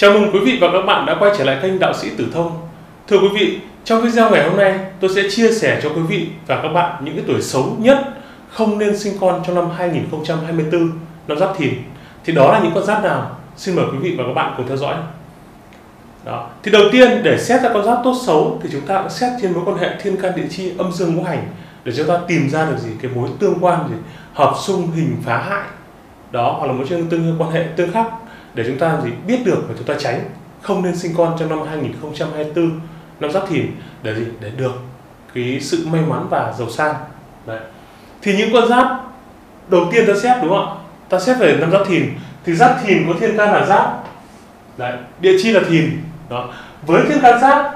Chào mừng quý vị và các bạn đã quay trở lại kênh Đạo Sĩ Tử Thông. Thưa quý vị, trong video ngày hôm nay tôi sẽ chia sẻ cho quý vị và các bạn những cái tuổi xấu nhất không nên sinh con trong năm 2024, năm Giáp Thìn. Thì đó là những con giáp nào? Xin mời quý vị và các bạn cùng theo dõi. Đó. Thì đầu tiên, để xét ra con giáp tốt xấu thì chúng ta cũng xét trên mối quan hệ thiên can địa chi âm dương ngũ hành để chúng ta tìm ra được cái mối tương quan hợp xung hình phá hại. Đó, hoặc là mối quan hệ tương khắc để chúng ta biết được và chúng ta tránh không nên sinh con trong năm 2024 năm Giáp Thìn để để được cái sự may mắn và giàu sang. Đấy. Thì những con giáp đầu tiên ta xét, đúng không ạ? Ta xét về năm Giáp Thìn thì Giáp Thìn có thiên can là Giáp. Đấy, địa chi là Thìn. Đó. Với thiên can giáp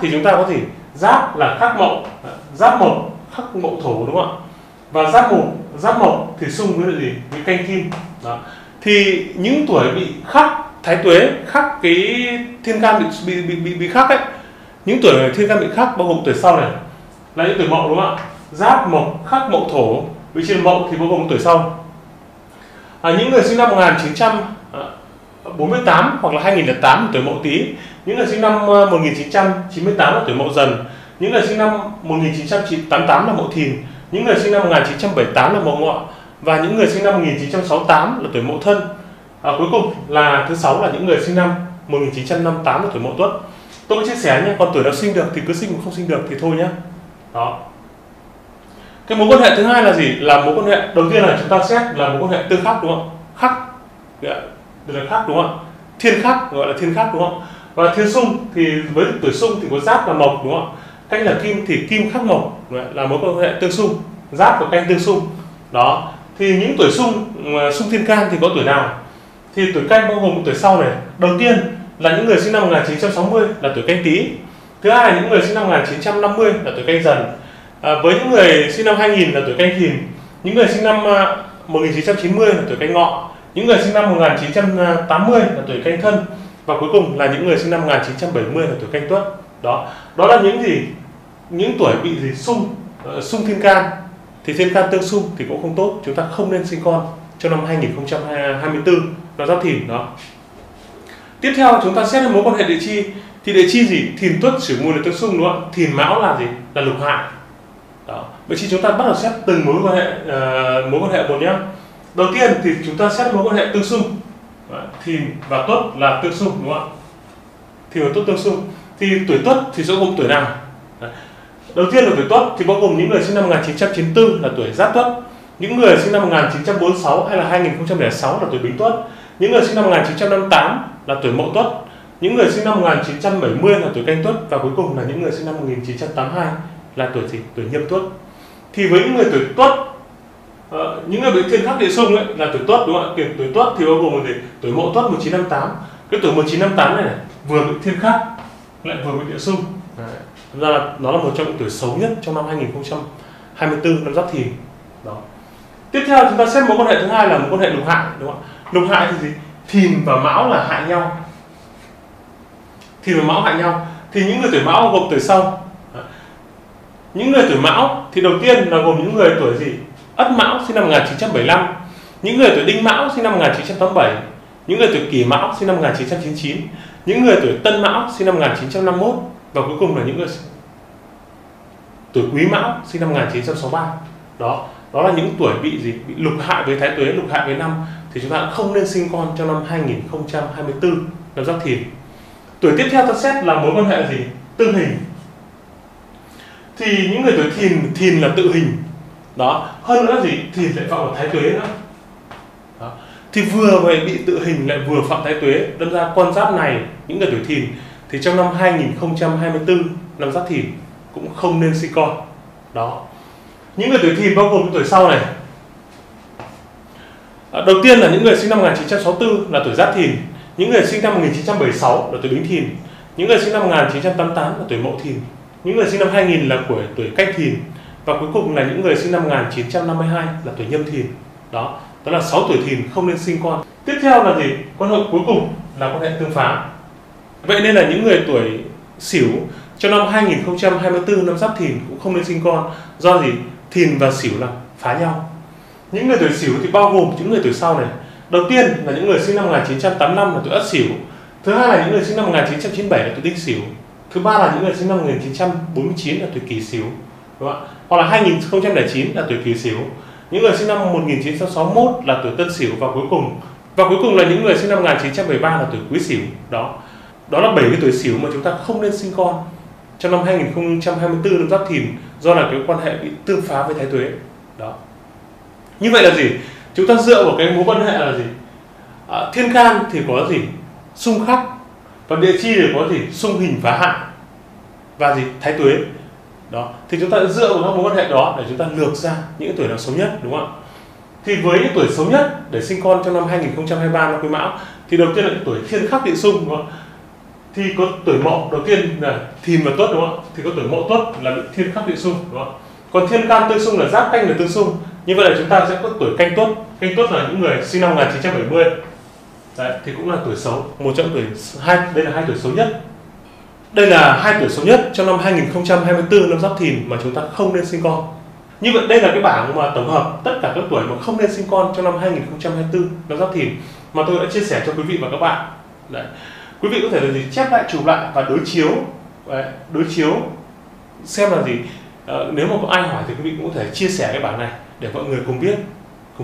thì chúng ta có thể Giáp là khắc Mậu. Đấy. Giáp Mậu khắc Mậu Thổ, đúng không ạ? Và giáp mộc thì xung với với Canh Kim. Đó. Thì những tuổi bị khắc Thái Tuế, khắc cái thiên can bị khắc ấy, những tuổi thiên can bị khắc bao gồm tuổi sau này là những tuổi Mậu, đúng không ạ? Giáp Mộc khắc Mậu Thổ, vị trí Mậu thì bao gồm tuổi sau. Những người sinh năm 1948 hoặc là 2008 tuổi Mậu Tý, những người sinh năm 1998 là tuổi Mậu Dần, những người sinh năm 1988 là Mậu Thìn, những người sinh năm 1978 là Mậu Ngọ, và những người sinh năm 1968 là tuổi Mậu Thân. Cuối cùng là thứ sáu là những người sinh năm 1958 là tuổi Mậu Tuất. Tôi có chia sẻ nhé, còn tuổi nào sinh được thì cứ sinh, không sinh được thì thôi nhé. Đó. Cái mối quan hệ thứ hai là gì? Là mối quan hệ đầu tiên là chúng ta xét là mối quan hệ tương khắc, đúng không? Khắc là khắc, đúng không? Thiên khắc gọi là thiên khắc, đúng không? Và thiên xung thì với tuổi xung thì có Giáp là Mộc, đúng không? Canh là Kim thì Kim khắc Mộc là mối quan hệ tương xung, Giáp và Canh tương xung. Đó. Thì những tuổi xung thiên can thì có tuổi nào? Thì tuổi Canh bao gồm tuổi sau này. Đầu tiên là những người sinh năm 1960 là tuổi Canh Tý. Thứ hai là những người sinh năm 1950 là tuổi Canh Dần. Với những người sinh năm 2000 là tuổi Canh Thìn. Những người sinh năm 1990 là tuổi Canh Ngọ. Những người sinh năm 1980 là tuổi Canh Thân. Và cuối cùng là những người sinh năm 1970 là tuổi Canh Tuất. Đó. Đó là những gì? Những tuổi bị xung thiên can. Thì thiên can tương xung thì cũng không tốt, chúng ta không nên sinh con trong năm 2024 là Giáp Thìn. Đó. Tiếp theo chúng ta xét đến mối quan hệ địa chi. Thì địa chi gì? Thìn Tuất Sửu Mùi là tương xung, đúng không? Thìn Mão là gì? Là lục hại. Đó. Vậy thì chúng ta bắt đầu xét từng mối quan hệ một nhé. Đầu tiên thì chúng ta xét mối quan hệ tương xung. Thìn và Tuất là tương xung, đúng không ạ? Thìn và Tuất tương xung. Thì tuổi Tuất thì sẽ gồm tuổi nào? Đấy. Đầu tiên là tuổi Tuất thì bao gồm những người sinh năm 1994 là tuổi Giáp Tuất, những người sinh năm 1946 hay là 2006 là tuổi Bính Tuất, những người sinh năm 1958 là tuổi Mậu Tuất, những người sinh năm 1970 là tuổi Canh Tuất, và cuối cùng là những người sinh năm 1982 là tuổi gì? Tuổi Nhâm Tuất. Thì với những người tuổi Tuất, những người bị thiên khắc địa xung ấy là tuổi Tuất, đúng không ạ? Tuổi Tuất thì bao gồm gì? Tuổi Mậu Tuất 1958. Cái tuổi 1958 này vừa bị thiên khắc lại vừa bị địa xung. Đấy. Là nó là một trong những tuổi xấu nhất trong năm 2024 năm Giáp Thìn. Đó. Tiếp theo chúng ta xét mối quan hệ thứ hai là một quan hệ lục hại, đúng không ạ? Lục hại thì gì? Thìn và Mão là hại nhau. Thìn và Mão hại nhau. Thì những người tuổi Mão gồm tuổi sau. Đó. Những người tuổi Mão thì đầu tiên là gồm những người tuổi gì? Ất Mão sinh năm 1975, những người tuổi Đinh Mão sinh năm 1987, những người tuổi Kỷ Mão sinh năm 1999, những người tuổi Tân Mão sinh năm 1951. Và cuối cùng là những người tuổi Quý Mão sinh năm 1963. Đó, đó là những tuổi bị gì? Bị lục hại với Thái Tuế, lục hại với năm, thì chúng ta không nên sinh con trong năm 2024 năm Giáp Thìn. Tuổi tiếp theo ta xét là mối quan hệ gì? Tương hình. Thì những người tuổi Thìn, Thìn là tự hình. Đó, hơn nữa gì? Thìn lại phạm vào Thái Tuế nữa. Đó. Thì vừa mới bị tự hình lại vừa phạm Thái Tuế, đâm ra con giáp này, những người tuổi Thìn thì trong năm 2024 năm Giáp Thìn cũng không nên sinh con. Đó. Những người tuổi Thìn bao gồm tuổi sau này. Đầu tiên là những người sinh năm 1964 là tuổi Giáp Thìn, những người sinh năm 1976 là tuổi Bính Thìn, những người sinh năm 1988 là tuổi Mậu Thìn, những người sinh năm 2000 là của tuổi Canh Thìn, và cuối cùng là những người sinh năm 1952 là tuổi Nhâm Thìn. Đó, đó là 6 tuổi Thìn không nên sinh con. Tiếp theo là gì? Quan hệ cuối cùng là quan hệ tương phá. Vậy nên là những người tuổi Sửu trong năm 2024 năm Giáp Thìn cũng không nên sinh con. Do gì? Thìn và Sửu là phá nhau. Những người tuổi Sửu thì bao gồm những người tuổi sau này. Đầu tiên là những người sinh năm 1985 là tuổi Ất Sửu, Thứ hai là những người sinh năm 1997 là tuổi Đinh Sửu. Thứ ba là những người sinh năm 1949 là tuổi Kỷ Sửu, đúng không ạ? Hoặc là 2009 là tuổi Kỷ Sửu. Những người sinh năm 1961 là tuổi Tân Sửu, và cuối cùng là những người sinh năm 1973 là tuổi Quý Sửu. Đó là 7 cái tuổi Sửu mà chúng ta không nên sinh con trong năm 2024 năm Giáp Thìn, do là cái quan hệ bị tương phá với Thái Tuế. Đó. Như vậy là gì? Chúng ta dựa vào cái mối quan hệ là gì? Thiên can thì có gì? Xung khắc. Và địa chi thì có gì? Xung hình phá hạn và gì? Thái Tuế. Đó, thì chúng ta dựa vào các mối quan hệ đó để chúng ta lược ra những tuổi nào xấu nhất, đúng không ạ? Thì với những tuổi xấu nhất để sinh con trong năm 2023 năm Quý Mão thì đầu tiên là tuổi thiên khắc địa xung, đúng không ạ? Thì có tuổi Mậu, đầu tiên là Thìn và Tuất, đúng không ạ? Thì có tuổi Mậu Tuất là thiên khắc địa xung, đúng không ạ? Còn thiên can tương xung là Giáp Canh là tương xung. Như vậy là chúng ta sẽ có tuổi Canh Tuất. Canh Tuất là những người sinh năm 1970. Đấy, thì cũng là tuổi xấu, một trong tuổi hai. Đây là hai tuổi xấu nhất. Đây là hai tuổi xấu nhất trong năm 2024 năm Giáp Thìn mà chúng ta không nên sinh con. Như vậy đây là cái bảng mà tổng hợp tất cả các tuổi mà không nên sinh con trong năm 2024 năm Giáp Thìn mà tôi đã chia sẻ cho quý vị và các bạn. Đấy. Quý vị có thể là gì chép lại, chụp lại và đối chiếu. Đấy, đối chiếu xem là gì. Nếu mà có ai hỏi thì quý vị cũng có thể chia sẻ cái bảng này để mọi người cùng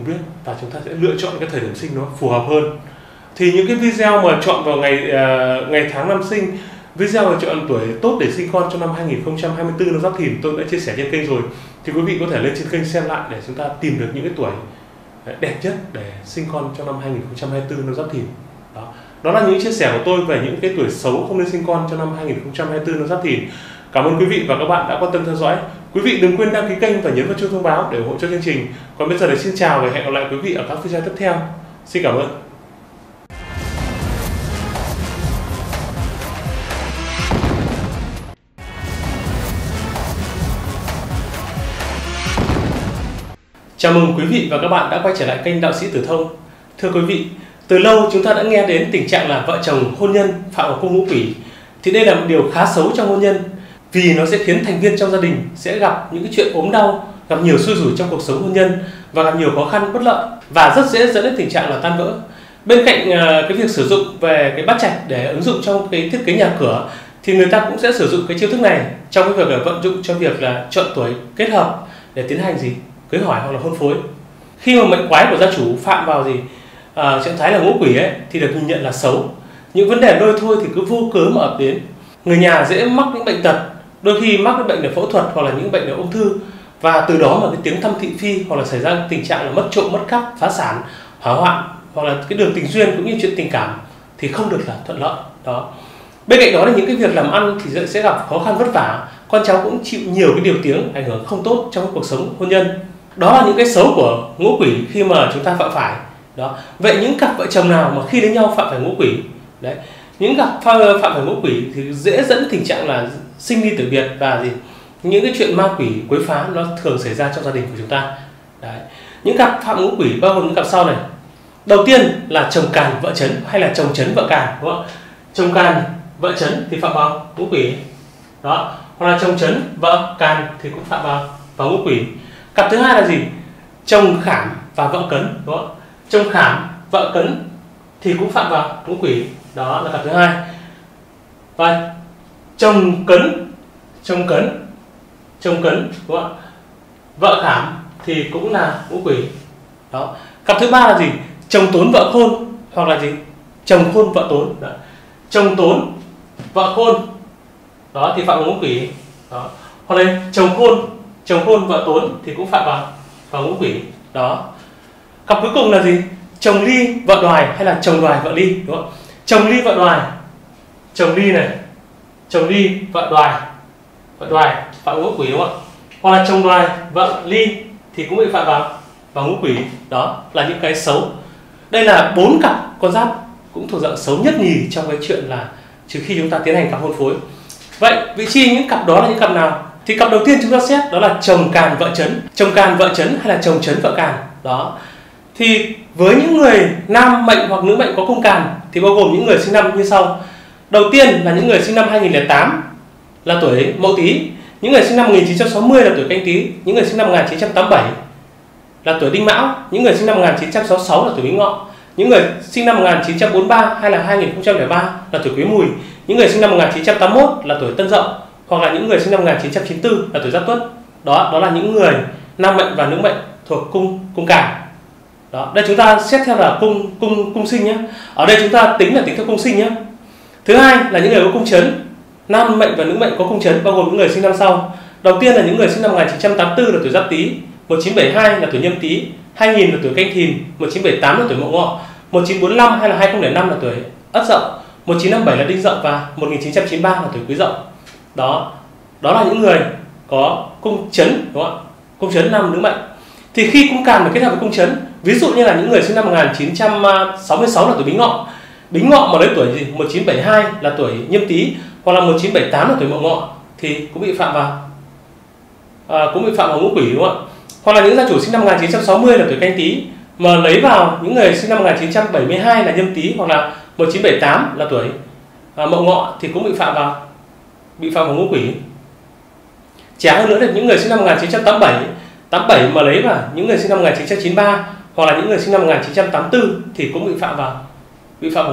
biết và chúng ta sẽ lựa chọn cái thời điểm sinh nó phù hợp hơn. Thì những cái video mà chọn vào ngày tháng năm sinh, video mà chọn tuổi tốt để sinh con trong năm 2024 năm Giáp Thìn tôi đã chia sẻ trên kênh rồi. Thì quý vị có thể lên trên kênh xem lại để chúng ta tìm được những cái tuổi đẹp nhất để sinh con trong năm 2024 năm Giáp Thìn. Đó là những chia sẻ của tôi về những cái tuổi xấu không nên sinh con trong năm 2024 năm Giáp Thìn. Cảm ơn quý vị và các bạn đã quan tâm theo dõi. Quý vị đừng quên đăng ký kênh và nhấn vào chuông thông báo để ủng hộ cho chương trình. Còn bây giờ thì xin chào và hẹn gặp lại quý vị ở các video tiếp theo. Xin cảm ơn. Chào mừng quý vị và các bạn đã quay trở lại kênh Đạo Sĩ Tử Thông. Thưa quý vị, từ lâu chúng ta đã nghe đến tình trạng là vợ chồng hôn nhân phạm vào cung ngũ quỷ. Thì đây là một điều khá xấu trong hôn nhân, vì nó sẽ khiến thành viên trong gia đình sẽ gặp những cái chuyện ốm đau, gặp nhiều xui rủi trong cuộc sống hôn nhân và gặp nhiều khó khăn bất lợi, và rất dễ dẫn đến tình trạng là tan vỡ. Bên cạnh cái việc sử dụng về cái bát trạch để ứng dụng trong cái thiết kế nhà cửa, thì người ta cũng sẽ sử dụng cái chiêu thức này trong cái việc là vận dụng cho việc là chọn tuổi kết hợp để tiến hành gì? Cưới hỏi hoặc là hôn phối. Khi mà mệnh quái của gia chủ phạm vào gì trạng thái là ngũ quỷ ấy, thì được nhìn nhận là xấu. Những vấn đề đôi thôi thì cứ vô cớ mà ập đến. Người nhà dễ mắc những bệnh tật, đôi khi mắc những bệnh về phẫu thuật hoặc là những bệnh về ung thư, và từ đó mà cái tiếng thăm thị phi hoặc là xảy ra tình trạng là mất trộm, mất cắp, phá sản, hỏa hoạn, hoặc là cái đường tình duyên cũng như chuyện tình cảm thì không được là thuận lợi. Đó. Bên cạnh đó là những cái việc làm ăn thì sẽ gặp khó khăn vất vả, con cháu cũng chịu nhiều cái điều tiếng ảnh hưởng không tốt trong cuộc sống hôn nhân. Đó là những cái xấu của ngũ quỷ khi mà chúng ta phạm phải. Đó. Vậy những cặp vợ chồng nào mà khi đến nhau phạm phải ngũ quỷ, đấy, những cặp phạm phải ngũ quỷ thì dễ dẫn tình trạng là sinh ly tử biệt và gì những cái chuyện ma quỷ quấy phá nó thường xảy ra trong gia đình của chúng ta. Đấy. Những cặp phạm ngũ quỷ bao gồm những cặp sau này. Đầu tiên là chồng càn vợ chấn hay là chồng chấn vợ càn, đúng không? Chồng càn vợ chấn thì phạm vào ngũ quỷ. Đó. Hoặc là chồng chấn vợ càn thì cũng phạm vào ngũ quỷ. Cặp thứ hai là gì? Chồng khảm và vợ cấn, đúng không? Chồng khảm vợ cấn thì cũng phạm vào ngũ quỷ. Đó là cặp thứ hai. Và chồng cấn, đúng không? Vợ khảm thì cũng là ngũ quỷ. Đó. Cặp thứ ba là gì? Chồng tốn vợ khôn, hoặc là gì? Chồng khôn vợ tốn. Đó. Chồng tốn vợ khôn, đó thì phạm ngũ quỷ. Đó. Hoặc là chồng khôn vợ tốn thì cũng phạm vào ngũ quỷ. Đó. Cặp cuối cùng là gì? Chồng ly vợ đoài hay là chồng đoài vợ ly, đúng không? Chồng ly vợ đoài, chồng ly vợ đoài phạm ngũ quỷ, đúng không? Hoặc là chồng đoài vợ ly thì cũng bị phạm vào ngũ quỷ. Đó là những cái xấu. Đây là 4 cặp con giáp cũng thuộc dạng xấu nhất nhì trong cái chuyện là trừ khi chúng ta tiến hành cặp hôn phối. Vậy vị trí những cặp đó là những cặp nào? Thì cặp đầu tiên chúng ta xét đó là chồng càn vợ chấn, hay là chồng chấn vợ càn. Đó. Thì với những người nam mệnh hoặc nữ mệnh có cung càn thì bao gồm những người sinh năm như sau. Đầu tiên là những người sinh năm 2008 là tuổi Mậu Tý, những người sinh năm 1960 là tuổi Canh Tý, những người sinh năm 1987 là tuổi Đinh Mão, những người sinh năm 1966 là tuổi Bính Ngọ, Những người sinh năm 1943 hay là 2003 là tuổi Quý Mùi, những người sinh năm 1981 là tuổi Tân Dậu, hoặc là những người sinh năm 1994 là tuổi Giáp Tuất. Đó là những người nam mệnh và nữ mệnh thuộc cung cải. Đó, đây chúng ta xét theo là cung sinh nhé. Ở đây chúng ta tính theo cung sinh nhé. Thứ hai là những người có cung trấn, nam mệnh và nữ mệnh có cung trấn bao gồm những người sinh năm sau. Đầu tiên là những người sinh năm 1984 là tuổi Giáp Tý, 1972 là tuổi Nhâm Tý, 2000 là tuổi Canh Thìn, 1978 là tuổi Mậu Ngọ, 1945 hay là 2005 là tuổi Ất Dậu, 1957 là Đinh Dậu và 1993 là tuổi Quý Dậu. Đó là những người có cung trấn, đúng không ạ? Cung trấn nam nữ mệnh. Thì khi cung càn mà kết hợp với cung trấn, ví dụ như là những người sinh năm 1966 là tuổi Bính Ngọ. Bính Ngọ mà đến tuổi gì? 1972 là tuổi Nhâm Tý hoặc là 1978 là tuổi Mậu Ngọ thì cũng bị phạm vào ngũ quỷ, đúng không ạ? Hoặc là những gia chủ sinh năm 1960 là tuổi Canh Tý mà lấy vào những người sinh năm 1972 là Nhâm Tý hoặc là 1978 là tuổi Mậu Ngọ thì cũng bị phạm vào ngũ quỷ. Chả hơn nữa là những người sinh năm 1987 mà lấy vào những người sinh năm 1993 hoặc là những người sinh năm 1984 thì cũng bị phạm vào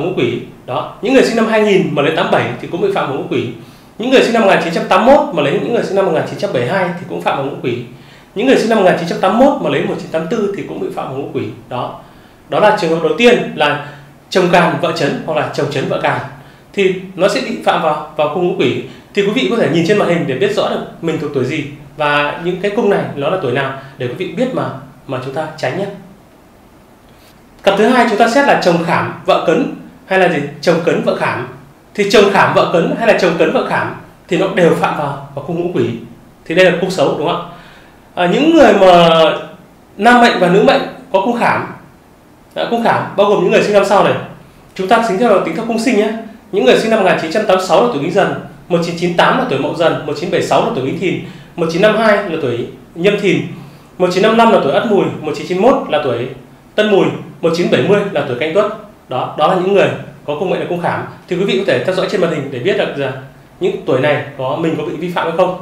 ngũ quỷ. Đó, những người sinh năm 2000 mà lấy 87 thì cũng bị phạm vào ngũ quỷ. Những người sinh năm 1981 mà lấy những người sinh năm 1972 thì cũng phạm vào ngũ quỷ. Những người sinh năm 1981 mà lấy 1984 thì cũng bị phạm vào ngũ quỷ. Đó là trường hợp đầu tiên là chồng càn vợ trấn hoặc là chồng trấn vợ càn thì nó sẽ bị phạm vào cung ngũ quỷ. Thì quý vị có thể nhìn trên màn hình để biết rõ được mình thuộc tuổi gì và những cái cung này nó là tuổi nào để quý vị biết mà chúng ta tránh nhé. Cặp thứ hai chúng ta xét là chồng khảm vợ cấn hay là gì? Chồng cấn vợ khảm. Thì chồng khảm vợ cấn hay là chồng cấn vợ khảm thì nó đều phạm vào cung ngũ quỷ. Thì đây là cung xấu, đúng không ạ? Những người mà nam mệnh và nữ mệnh có cung khảm. Cung khảm bao gồm những người sinh năm sau này. Chúng ta tính theo cung sinh nhé. Những người sinh năm 1986 là tuổi Bính Dần, 1998 là tuổi Mậu Dần, 1976 là tuổi Bính Thìn, 1952 là tuổi Nhâm Thìn, 1955 là tuổi Ất Mùi, 1991 là tuổi Tân Mùi, 1970 là tuổi Canh Tuất. Đó là những người có cung mệnh là cung khảm. Thì quý vị có thể theo dõi trên màn hình để biết được rằng những tuổi này mình có bị vi phạm hay không.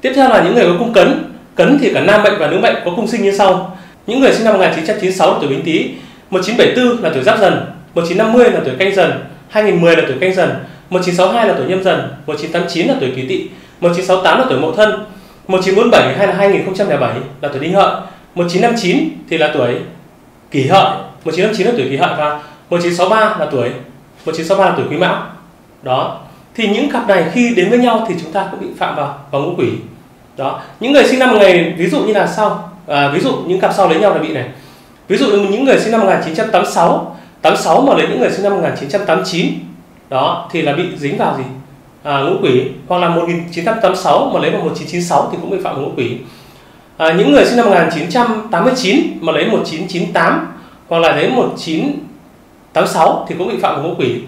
Tiếp theo là những người có cung cấn. Cấn thì cả nam mệnh và nữ mệnh có cung sinh như sau. Những người sinh năm 1996 là tuổi Bính Tý, 1974 là tuổi Giáp Dần, 1950 là tuổi Canh Dần, 2010 là tuổi Canh Dần, 1962 là tuổi Nhâm Dần, 1989 là tuổi Kỷ Tỵ, 1968 là tuổi Mậu Thân, 1947 hay là 2007 là tuổi Đinh Hợi, 1959 thì là tuổi Kỷ Hợi, 1959 là tuổi Kỷ Hợi và 1963 là tuổi Quý Mão. Đó, thì những cặp này khi đến với nhau thì chúng ta cũng bị phạm vào ngũ quỷ. Đó, những người sinh năm ngày ví dụ như là sau, ví dụ những cặp sau lấy nhau là bị này. Ví dụ những người sinh năm 1986 mà lấy những người sinh năm 1989 đó thì là bị dính vào gì? Ngũ quỷ. Hoặc là 1986 mà lấy vào 1996 thì cũng bị phạm ngũ quỷ. Những người sinh năm 1989 mà lấy 1998 hoặc là lấy 1986 thì cũng bị phạm ngũ quỷ.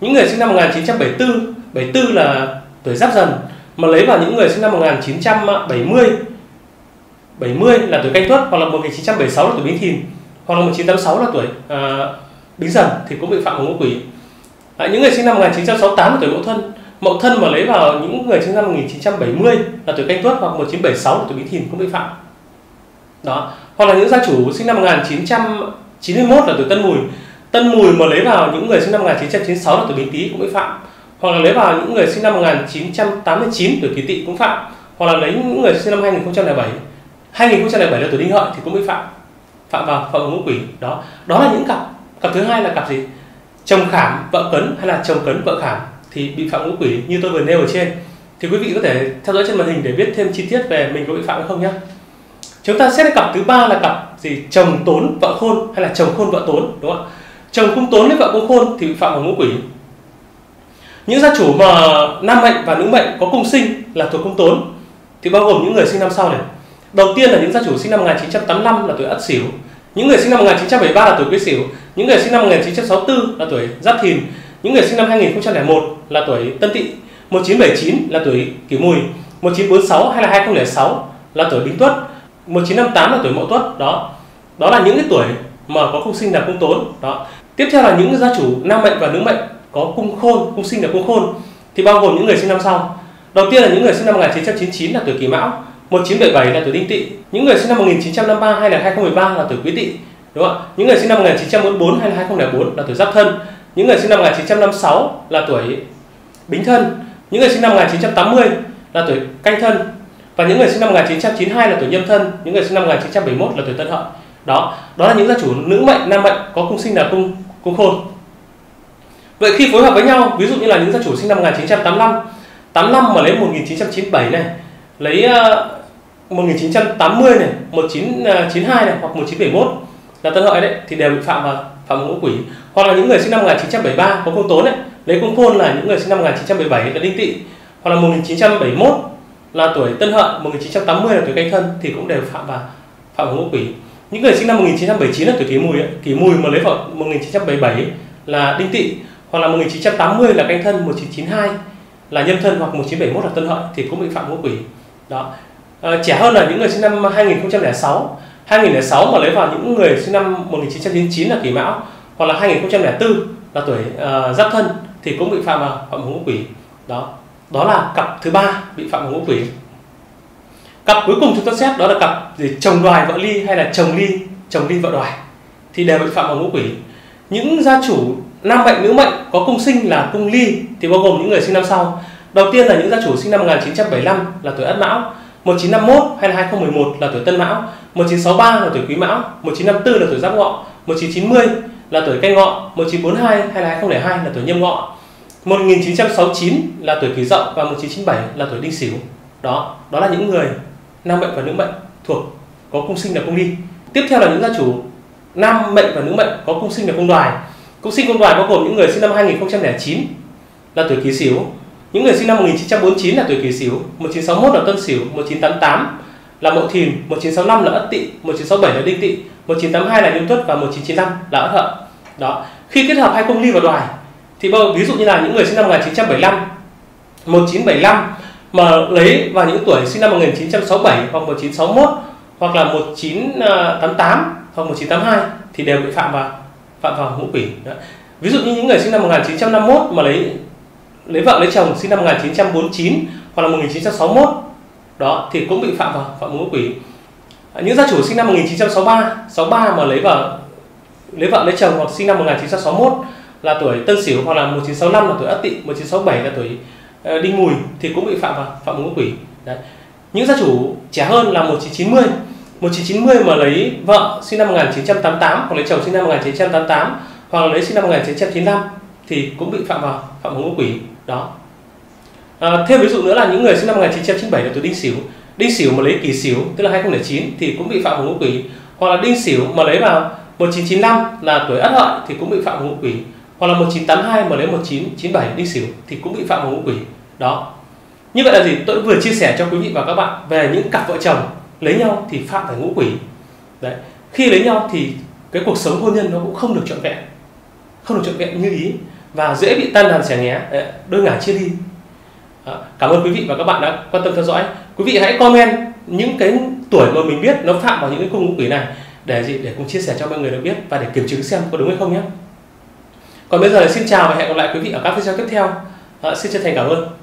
Những người sinh năm 1974 là tuổi Giáp Dần mà lấy vào những người sinh năm 1970 là tuổi Canh Tuất hoặc là 1976 là tuổi Bính Thìn hoặc là 1986 là tuổi Bính Dần thì cũng bị phạm ngũ quỷ. Những người sinh năm 1968 là tuổi Mậu Thân. Mậu Thân mà lấy vào những người sinh năm 1970 là tuổi Canh Tuất hoặc 1976 là tuổi Bính Thìn cũng bị phạm. Đó, hoặc là những gia chủ sinh năm 1991 là tuổi Tân Mùi. Tân Mùi mà lấy vào những người sinh năm 1996 là tuổi Bính Tý cũng bị phạm. Hoặc là lấy vào những người sinh năm 1989 tuổi Kỷ Tỵ cũng phạm. Hoặc là lấy những người sinh năm 2007 là tuổi Đinh Hợi thì cũng bị phạm vào ngũ quỷ. Đó là những cặp thứ hai là cặp gì? Chồng khảm vợ cấn hay là chồng cấn vợ khảm thì bị phạm ngũ quỷ như tôi vừa nêu ở trên. Thì quý vị có thể theo dõi trên màn hình để biết thêm chi tiết về mình có bị phạm hay không nhé. Chúng ta xét cặp thứ ba là cặp gì? Chồng tốn vợ khôn hay là chồng khôn vợ tốn, đúng không? Chồng cung tốn với vợ cung khôn thì bị phạm vào ngũ quỷ. Những gia chủ mà nam mệnh và nữ mệnh có cung sinh là thuộc cung tốn thì bao gồm những người sinh năm sau này. Đầu tiên là những gia chủ sinh năm 1985 là tuổi Ất Sửu, những người sinh năm 1973 là tuổi Quý Sửu, những người sinh năm 1964 là tuổi Giáp Thìn, những người sinh năm 2001 là tuổi Tân Tỵ, 1979 là tuổi Kỷ Mùi, 1946 hay là 2006 là tuổi Bính Tuất, 1958 là tuổi Mậu Tuất. Đó là những cái tuổi mà có cung sinh là cung tốn. Đó, tiếp theo là những gia chủ nam mệnh và nữ mệnh có cung khôn, cung sinh là cung khôn thì bao gồm những người sinh năm sau. Đầu tiên là những người sinh năm 1999 là tuổi Kỷ Mão, 1977 là tuổi Đinh Tỵ, những người sinh năm 1953 hay là 2013 là tuổi Quý Tỵ, đúng không ạ? Những người sinh năm 1944 hay 2004 là tuổi Giáp Thân. Những người sinh năm 1956 là tuổi Bính Thân. Những người sinh năm 1980 là tuổi Canh Thân. Và những người sinh năm 1992 là tuổi Nhâm Thân. Những người sinh năm 1971 là tuổi Tân Hợi. Đó là những gia chủ nữ mệnh, nam mệnh có cung sinh là cung khôn. Vậy khi phối hợp với nhau, ví dụ như là những gia chủ sinh năm 1985 mà lấy 1997 này, lấy 1980 này, 1992 này hoặc 1971 là Tân Hợi đấy, thì đều bị phạm vào phạm ngũ quỷ. Hoặc là những người sinh năm 1973 có cung tốn đấy, lấy cung khôn là những người sinh năm 1977 là Đinh Tỵ, hoặc là 1971 là tuổi Tân Hợi, 1980 là tuổi Canh Thân thì cũng đều phạm vào ngũ quỷ. Những người sinh năm 1979 là tuổi Kỷ Mùi, Kỷ Mùi mà lấy vào 1977 là Đinh Tỵ, hoặc là 1980 là Canh Thân, 1992 là Nhâm Thân hoặc 1971 là Tân Hợi thì cũng bị phạm ngũ quỷ. Đó. Trẻ hơn là những người sinh năm 2006 mà lấy vào những người sinh năm 1999 là Kỷ Mão, hoặc là 2004 là tuổi Giáp Thân thì cũng bị phạm vào phạm ngũ quỷ. Đó là cặp thứ ba bị phạm vào ngũ quỷ. Cặp cuối cùng chúng ta xét đó là cặp gì, chồng đoài vợ ly hay là chồng ly vợ đoài thì đều bị phạm vào ngũ quỷ. Những gia chủ nam mệnh nữ mệnh có cung sinh là cung ly thì bao gồm những người sinh năm sau. Đầu tiên là những gia chủ sinh năm 1975 là tuổi Ất Mão, 1951 hay là 2011 là tuổi Tân Mão, 1963 là tuổi Quý Mão, 1954 là tuổi Giáp Ngọ, 1990 là tuổi Canh Ngọ, 1942 hay là 2002 là tuổi Nhâm Ngọ, 1969 là tuổi Kỷ Dậu và 1997 là tuổi Đinh Sửu. Đó là những người nam mệnh và nữ mệnh thuộc có cung sinh là cung ly. Tiếp theo là những gia chủ nam mệnh và nữ mệnh có cung sinh là cung đoài. Cung sinh cung đoài bao gồm những người sinh năm 2009 là tuổi Kỷ Sửu, những người sinh năm 1949 là tuổi Kỷ Sửu, 1961 là Tân Sửu, 1988 là Mậu Thìn, 1965 là Ất Tỵ, 1967 là Đinh Tỵ, 1982 là Nhâm Tuất và 1995 là Ất Hợi. Đó. Khi kết hợp hai cung ly và đoài thì ví dụ như là những người sinh năm 1975 mà lấy vào những tuổi sinh năm 1967 hoặc 1961 hoặc là 1988 hoặc 1982 thì đều bị phạm vào ngũ quỷ. Đó. Ví dụ như những người sinh năm 1951 mà lấy vợ lấy chồng sinh năm 1949 hoặc là 1961 đó thì cũng bị phạm vào ngũ quỷ. Những gia chủ sinh năm 1963 mà lấy vợ lấy chồng hoặc sinh năm 1961 là tuổi Tân Sửu, hoặc là 1965 là tuổi Ất Tỵ, 1967 là tuổi Đinh Mùi thì cũng bị phạm ngũ quỷ. Đấy. Những gia chủ trẻ hơn là 1990 mà lấy vợ sinh năm 1988 hoặc lấy chồng sinh năm 1988 hoặc lấy sinh năm 1995 thì cũng bị phạm vào ngũ quỷ. Đó. Thêm ví dụ nữa là những người sinh năm 1997 là tuổi Đinh Sửu. Đinh Sửu mà lấy Kỷ Sửu tức là 2009 thì cũng bị phạm vào ngũ quỷ, hoặc là Đinh Sửu mà lấy vào 1995 là tuổi Ất Hợi thì cũng bị phạm vào ngũ quỷ, hoặc là 1982 mà lấy 1997 Đinh Sửu thì cũng bị phạm vào ngũ quỷ. Đó. Như vậy là gì? Tôi vừa chia sẻ cho quý vị và các bạn về những cặp vợ chồng lấy nhau thì phạm phải ngũ quỷ. Đấy. Khi lấy nhau thì cái cuộc sống hôn nhân nó cũng không được trọn vẹn, như ý và dễ bị tan đàn xẻ nghé, đôi ngả chia ly. Cảm ơn quý vị và các bạn đã quan tâm theo dõi. Quý vị hãy comment những cái tuổi mà mình biết nó phạm vào những cái cung ngũ quỷ này để gì, để cùng chia sẻ cho mọi người được biết và để kiểm chứng xem có đúng hay không nhé. Còn bây giờ là xin chào và hẹn gặp lại quý vị ở các video tiếp theo. Xin chân thành cảm ơn.